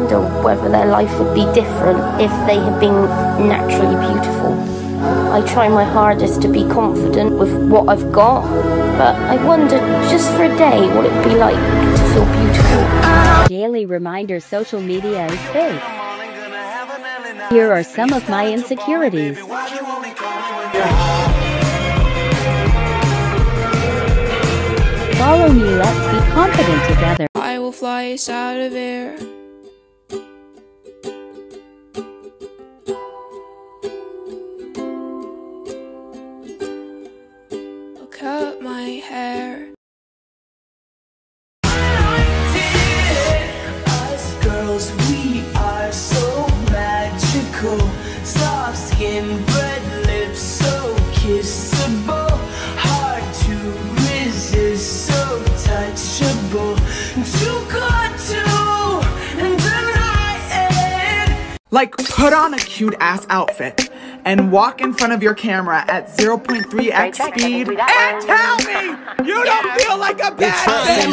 wonder whether their life would be different if they had been naturally beautiful. I try my hardest to be confident with what I've got, but I wonder just for a day what it'd be like to feel beautiful. Daily reminder: social media is fake. Here are some of my insecurities. Follow me, let's be confident together. I will fly us out of air. I'll cut my hair. Us girls, we are so magical. Soft skin, red lips, so kissable. Like, put on a cute ass outfit and walk in front of your camera at 0.3x speed and tell me you don't feel like a bad bitch.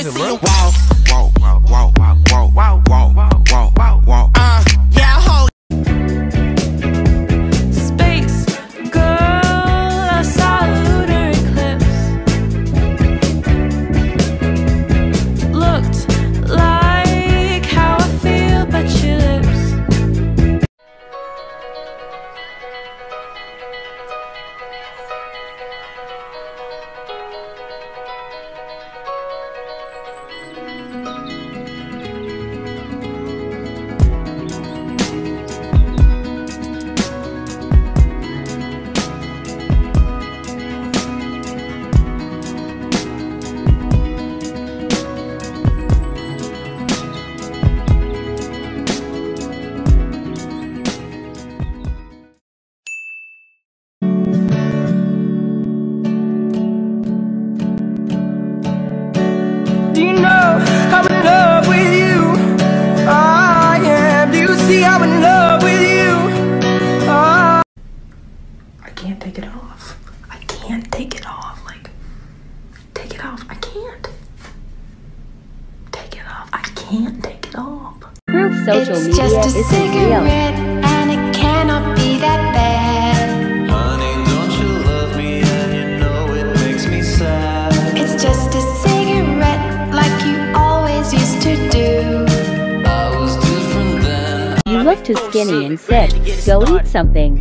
It's just a cigarette and it cannot be that bad. Honey, don't you love me and you know it makes me sad. It's just a cigarette like you always used to do. I was different then. You look too skinny and said, go eat something.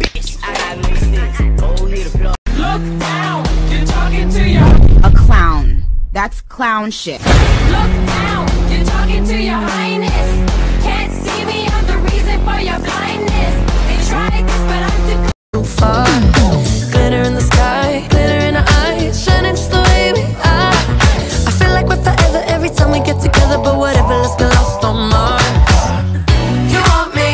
Look down, you're talking to your a clown. That's clown shit. Look down, you're talking to your highness. Can't see me, I'm the reason for your blindness. They tried this, but I'm too far. Glitter in the sky, glitter in the eyes, shining just the way we are. I feel like we're forever every time we get together, but whatever, let's get lost on Mars. You want me,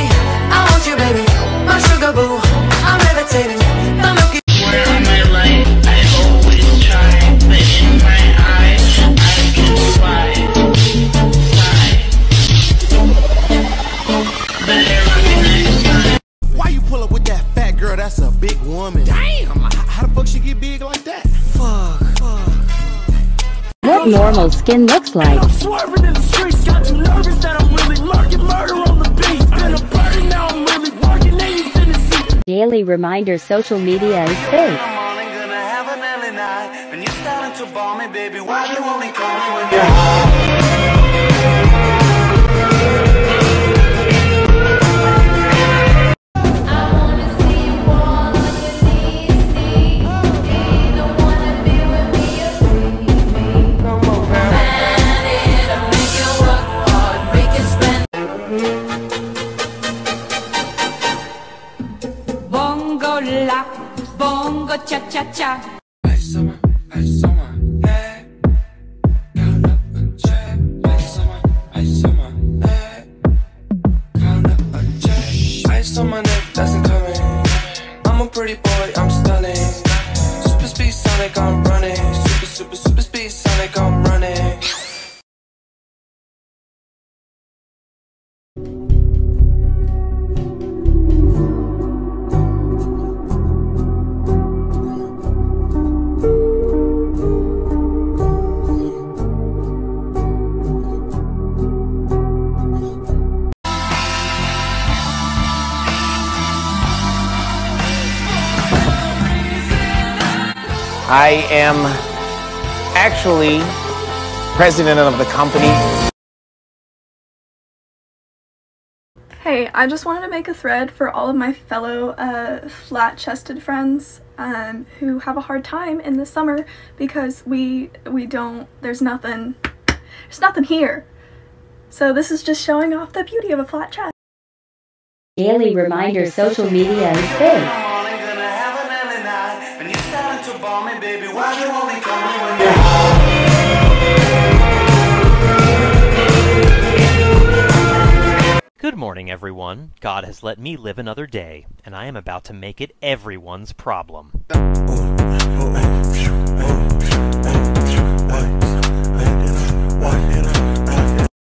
I want you, baby. My sugar boo, I'm levitating. The milky way on my life, I always try, but in my eyes, I can't find. Why you pull up with that fat girl? That's a big woman. Damn, how the fuck she get big like that? Fuck. What normal skin looks like. I'm swerving in the streets, got you nervous that I'm really lurking. Murder on the beat, been a burden, now I'm really working. Ladies in the seat. Daily reminder: social media is fake. I'm only gonna have an early night, and you starting to bomb me, baby. Why you only call me when you're home? Cha-cha-cha. I saw my, down up and check. I am actually president of the company. Hey, I just wanted to make a thread for all of my fellow flat-chested friends who have a hard time in the summer because there's nothing here. So this is just showing off the beauty of a flat chest. Daily reminder, social media is big. Good morning, everyone. God has let me live another day, and I am about to make it everyone's problem.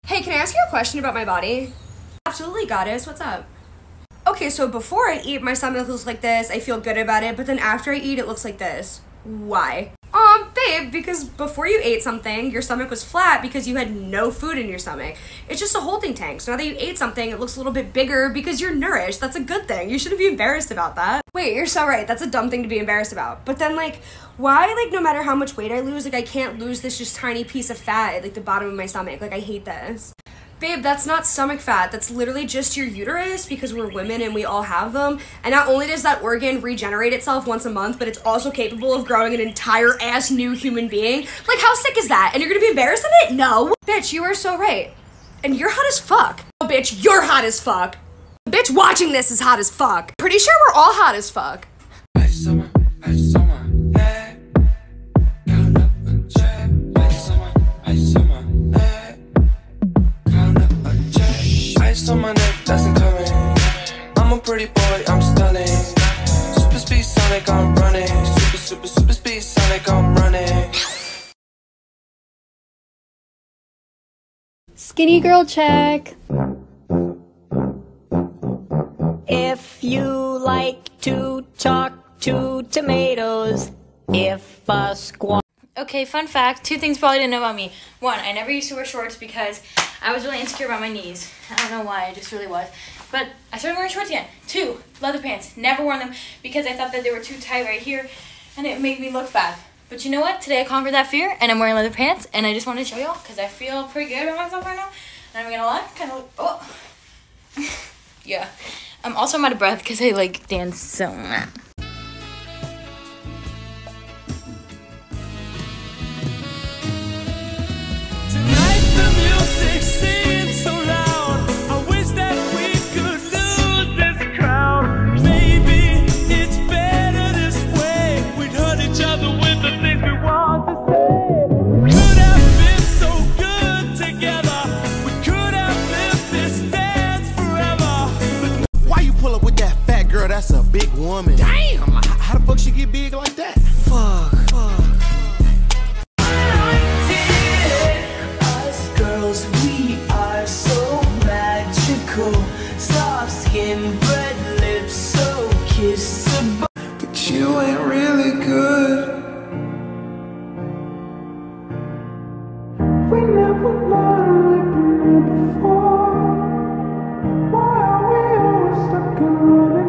Hey, can I ask you a question about my body? Absolutely, goddess. What's up? Okay, so before I eat, my stomach looks like this. I feel good about it, but then after I eat, it looks like this. Why? Babe, because before you ate something, your stomach was flat because you had no food in your stomach. It's just a holding tank. So now that you ate something, it looks a little bit bigger because you're nourished. That's a good thing. You shouldn't be embarrassed about that. Wait, you're so right. That's a dumb thing to be embarrassed about. But then, why, no matter how much weight I lose, I can't lose this just tiny piece of fat at, the bottom of my stomach. I hate this. Babe, that's not stomach fat. That's literally just your uterus because we're women and we all have them. And not only does that organ regenerate itself once a month, but it's also capable of growing an entire ass new human being. How sick is that? And you're gonna be embarrassed of it? No. Bitch, you are so right. And you're hot as fuck. Oh, bitch, you're hot as fuck. The bitch watching this is hot as fuck. Pretty sure we're all hot as fuck. I'm a pretty boy, I'm stunning. Super speed Sonic, I'm running. Super speed Sonic, I'm running. Skinny girl check. If you like to talk to tomatoes, if a squat. Okay, fun fact, two things probably didn't know about me. One, I never used to wear shorts because I was really insecure about my knees. I don't know why, I just really was. But I started wearing shorts again. Two, leather pants. Never wore them because I thought that they were too tight right here and it made me look bad. But you know what? Today I conquered that fear and I'm wearing leather pants and I just wanted to show y'all because I feel pretty good about myself right now. And I'm gonna lie, oh. Yeah. Also, I'm out of breath because I dance so much. That's a big woman. Damn! How the fuck she get big like that? Fuck. Us girls, we are so magical. Soft skin, red lips, so kissable. But you ain't really good. We never learned like we did before. Why are we always stuck in running?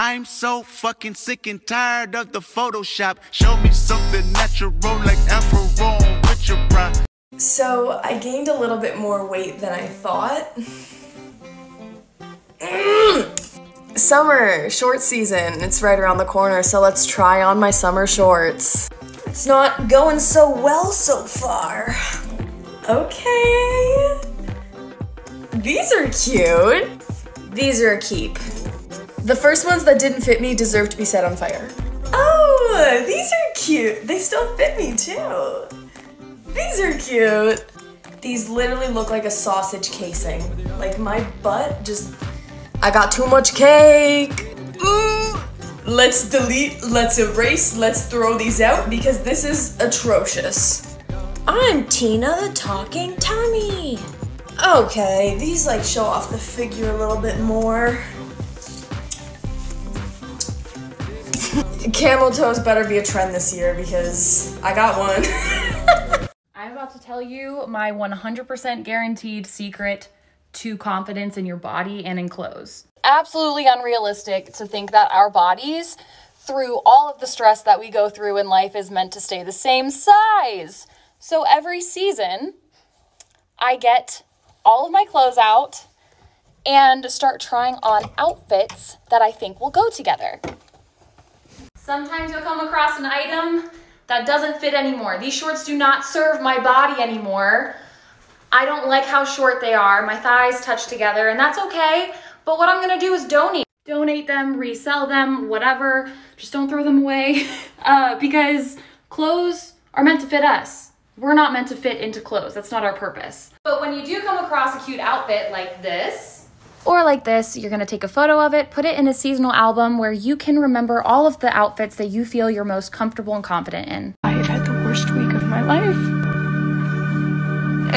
I'm so fucking sick and tired of the Photoshop. Show me something natural like Afro with your bra. So I gained a little bit more weight than I thought. Summer, short season, it's right around the corner, so let's try on my summer shorts. It's not going so well so far. Okay. These are cute. These are a keep. The first ones that didn't fit me deserve to be set on fire. Oh, these are cute. They still fit me too. These are cute. These literally look like a sausage casing. Like my butt just, I got too much cake. Ooh. Let's delete, let's erase, let's throw these out because this is atrocious. I'm Tina the Talking Tummy. Okay, these like show off the figure a little bit more. Camel toes better be a trend this year because I got one. I'm about to tell you my 100% guaranteed secret to confidence in your body and in clothes. Absolutely unrealistic to think that our bodies, through all of the stress that we go through in life, is meant to stay the same size. So every season, I get all of my clothes out and start trying on outfits that I think will go together. Sometimes you'll come across an item that doesn't fit anymore. These shorts do not serve my body anymore. I don't like how short they are. My thighs touch together, and that's okay. But what I'm gonna do is donate. Donate them, resell them, whatever. Just don't throw them away because clothes are meant to fit us. We're not meant to fit into clothes. That's not our purpose. But when you do come across a cute outfit like this, or like this, you're gonna take a photo of it, put it in a seasonal album where you can remember all of the outfits that you feel you're most comfortable and confident in. I have had the worst week of my life,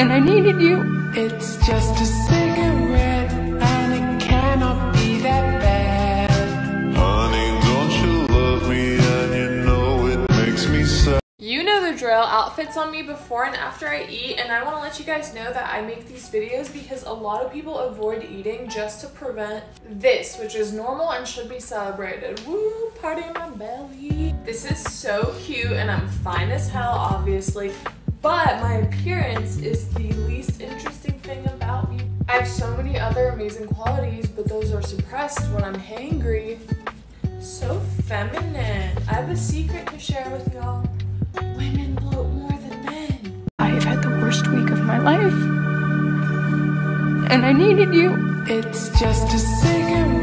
and I needed you. It's just a cigarette, and it cannot be that bad. Honey, don't you love me, and you know it makes me sad. You know the drill, outfits on me before and after I eat, and I want to let you guys know that I make these videos because a lot of people avoid eating just to prevent this, which is normal and should be celebrated. Woo, party in my belly. This is so cute and I'm fine as hell, obviously, but my appearance is the least interesting thing about me. I have so many other amazing qualities, but those are suppressed when I'm hangry. So feminine. I have a secret to share with y'all. Women bloat more than men. I have had the worst week of my life, and I needed you. It's just a cigarette.